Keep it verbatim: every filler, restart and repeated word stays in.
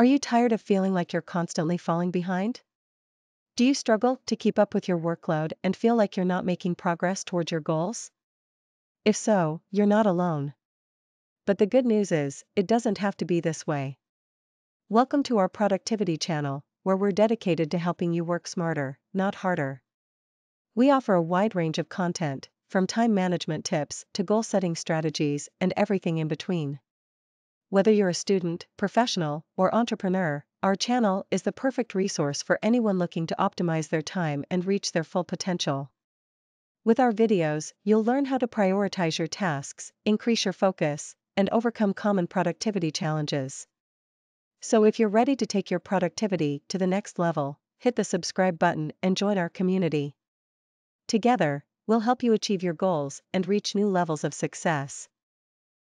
Are you tired of feeling like you're constantly falling behind? Do you struggle to keep up with your workload and feel like you're not making progress towards your goals? If so, you're not alone. But the good news is, it doesn't have to be this way. Welcome to our productivity channel, where we're dedicated to helping you work smarter, not harder. We offer a wide range of content, from time management tips to goal-setting strategies and everything in between. Whether you're a student, professional, or entrepreneur, our channel is the perfect resource for anyone looking to optimize their time and reach their full potential. With our videos, you'll learn how to prioritize your tasks, increase your focus, and overcome common productivity challenges. So if you're ready to take your productivity to the next level, hit the subscribe button and join our community. Together, we'll help you achieve your goals and reach new levels of success.